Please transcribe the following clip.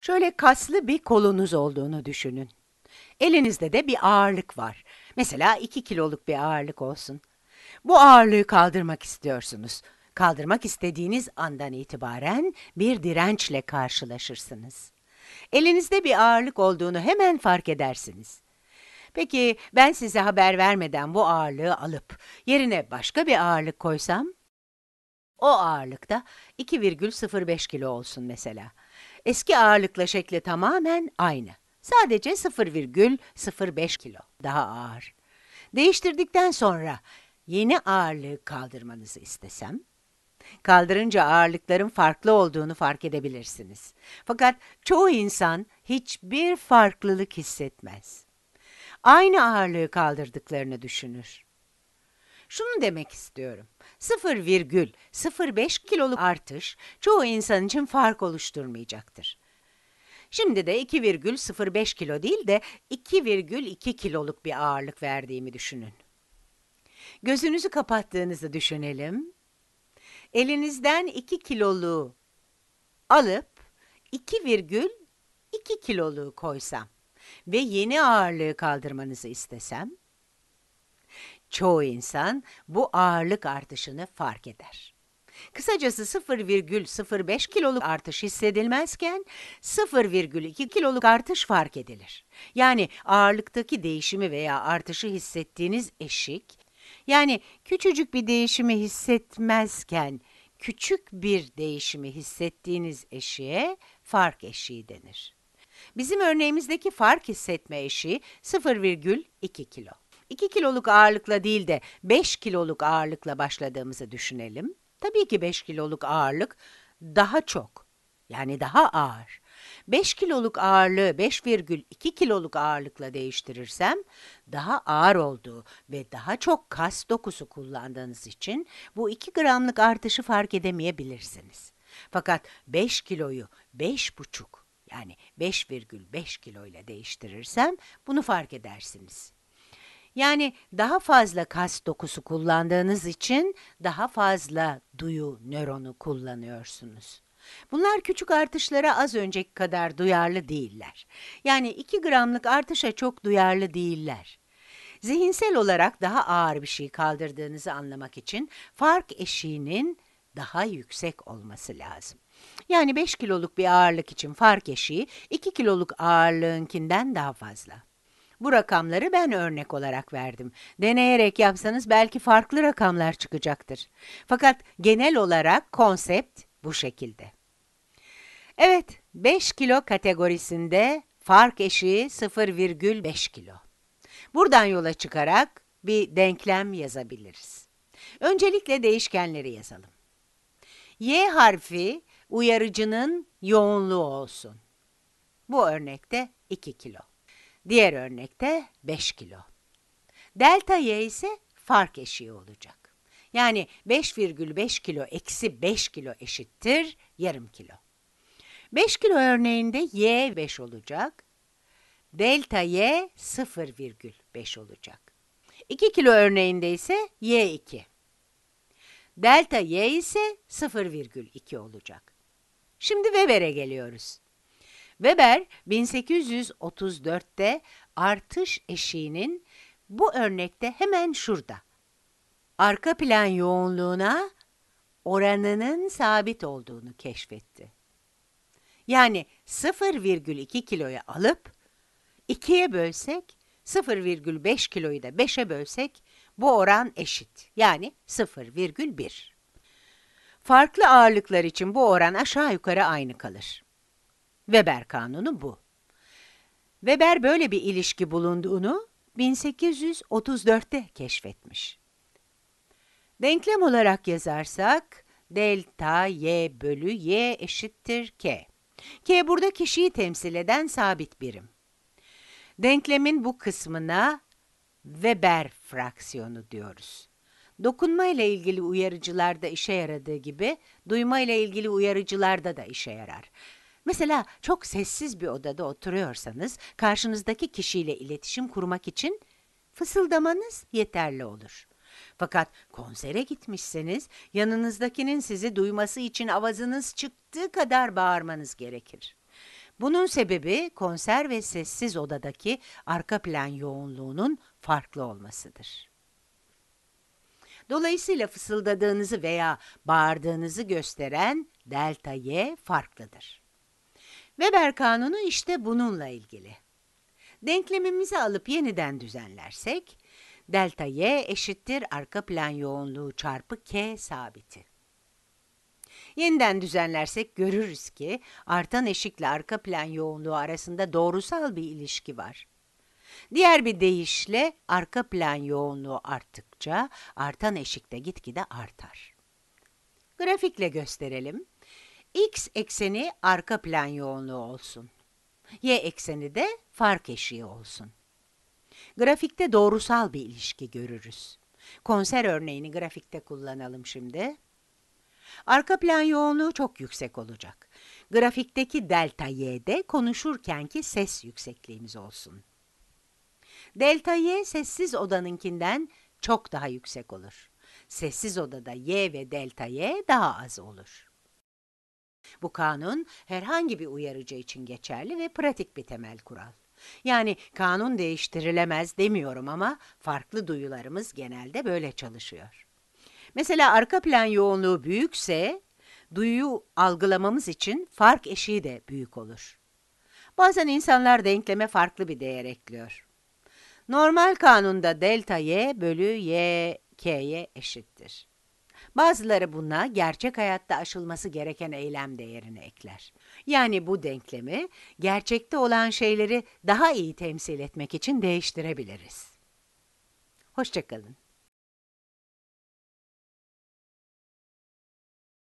Şöyle kaslı bir kolunuz olduğunu düşünün. Elinizde de bir ağırlık var. Mesela 2 kiloluk bir ağırlık olsun. Bu ağırlığı kaldırmak istiyorsunuz. Kaldırmak istediğiniz andan itibaren bir dirençle karşılaşırsınız. Elinizde bir ağırlık olduğunu hemen fark edersiniz. Peki ben size haber vermeden bu ağırlığı alıp yerine başka bir ağırlık koysam? O ağırlık da 2,05 kilo olsun mesela. Eski ağırlıkla şekli tamamen aynı. Sadece 0,05 kilo daha ağır. Değiştirdikten sonra yeni ağırlığı kaldırmanızı istesem, kaldırınca ağırlıkların farklı olduğunu fark edebilirsiniz. Fakat çoğu insan hiçbir farklılık hissetmez. Aynı ağırlığı kaldırdıklarını düşünür. Şunu demek istiyorum. 0,05 kiloluk artış çoğu insan için fark oluşturmayacaktır. Şimdi de 2,05 kilo değil de 2,2 kiloluk bir ağırlık verdiğimi düşünün. Gözünüzü kapattığınızı düşünelim. Elinizden 2 kiloluğu alıp 2,2 kiloluğu koysam ve yeni ağırlığı kaldırmanızı istesem, çoğu insan bu ağırlık artışını fark eder. Kısacası 0,05 kiloluk artış hissedilmezken 0,2 kiloluk artış fark edilir. Yani ağırlıktaki değişimi veya artışı hissettiğiniz eşik, yani küçücük bir değişimi hissetmezken küçük bir değişimi hissettiğiniz eşiğe fark eşiği denir. Bizim örneğimizdeki fark hissetme eşiği 0,2 kilo. 2 kiloluk ağırlıkla değil de 5 kiloluk ağırlıkla başladığımızı düşünelim. Tabii ki 5 kiloluk ağırlık daha çok, yani daha ağır. 5 kiloluk ağırlığı 5,2 kiloluk ağırlıkla değiştirirsem, daha ağır olduğu ve daha çok kas dokusu kullandığınız için bu 2 gramlık artışı fark edemeyebilirsiniz. Fakat 5 kiloyu 5,5 yani 5,5 kilo ile değiştirirsem bunu fark edersiniz. Yani daha fazla kas dokusu kullandığınız için daha fazla duyu nöronu kullanıyorsunuz. Bunlar küçük artışlara az önceki kadar duyarlı değiller. Yani 2 gramlık artışa çok duyarlı değiller. Zihinsel olarak daha ağır bir şey kaldırdığınızı anlamak için fark eşiğinin daha yüksek olması lazım. Yani 5 kiloluk bir ağırlık için fark eşiği 2 kiloluk ağırlığınkinden daha fazla. Bu rakamları ben örnek olarak verdim. Deneyerek yapsanız belki farklı rakamlar çıkacaktır. Fakat genel olarak konsept bu şekilde. Evet, 5 kilo kategorisinde fark eşiği 0,5 kilo. Buradan yola çıkarak bir denklem yazabiliriz. Öncelikle değişkenleri yazalım. Y harfi uyarıcının yoğunluğu olsun. Bu örnekte 2 kilo. Diğer örnekte 5 kilo. Delta y ise fark eşiği olacak. Yani 5,5 kilo eksi 5 kilo eşittir yarım kilo. 5 kilo örneğinde y 5 olacak. Delta y 0,5 olacak. 2 kilo örneğinde ise y 2. Delta y ise 0,2 olacak. Şimdi Weber'e geliyoruz. Weber 1834'te artış eşiğinin bu örnekte hemen şurada arka plan yoğunluğuna oranının sabit olduğunu keşfetti. Yani 0,2 kiloyu alıp 2'ye bölsek, 0,5 kiloyu da 5'e bölsek bu oran eşit. Yani 0,1. Farklı ağırlıklar için bu oran aşağı yukarı aynı kalır. Weber kanunu bu. Weber böyle bir ilişki bulunduğunu 1834'te keşfetmiş. Denklem olarak yazarsak delta y bölü y eşittir k. K burada kişiyi temsil eden sabit birim. Denklemin bu kısmına Weber fraksiyonu diyoruz. Dokunma ile ilgili uyarıcılarda işe yaradığı gibi duyma ile ilgili uyarıcılarda da işe yarar. Mesela çok sessiz bir odada oturuyorsanız karşınızdaki kişiyle iletişim kurmak için fısıldamanız yeterli olur. Fakat konsere gitmişseniz yanınızdakinin sizi duyması için avazınız çıktığı kadar bağırmanız gerekir. Bunun sebebi konser ve sessiz odadaki arka plan yoğunluğunun farklı olmasıdır. Dolayısıyla fısıldadığınızı veya bağırdığınızı gösteren delta Y farklıdır. Weber kanunu işte bununla ilgili. Denklemimizi alıp yeniden düzenlersek, delta Y eşittir arka plan yoğunluğu çarpı K sabiti. Yeniden düzenlersek görürüz ki artan eşikle arka plan yoğunluğu arasında doğrusal bir ilişki var. Diğer bir deyişle arka plan yoğunluğu arttıkça artan eşik de gitgide artar. Grafikle gösterelim. X ekseni arka plan yoğunluğu olsun. Y ekseni de fark eşiği olsun. Grafikte doğrusal bir ilişki görürüz. Konser örneğini grafikte kullanalım şimdi. Arka plan yoğunluğu çok yüksek olacak. Grafikteki delta Y'de konuşurkenki ses yüksekliğimiz olsun. Delta Y sessiz odanınkinden çok daha yüksek olur. Sessiz odada Y ve delta Y daha az olur. Bu kanun herhangi bir uyarıcı için geçerli ve pratik bir temel kural. Yani kanun değiştirilemez demiyorum ama farklı duyularımız genelde böyle çalışıyor. Mesela arka plan yoğunluğu büyükse, duyuyu algılamamız için fark eşiği de büyük olur. Bazen insanlar denkleme farklı bir değer ekliyor. Normal kanunda delta y bölü y k'ye eşittir. Bazıları buna gerçek hayatta aşılması gereken eylem değerini ekler. Yani bu denklemi gerçekte olan şeyleri daha iyi temsil etmek için değiştirebiliriz. Hoşça kalın.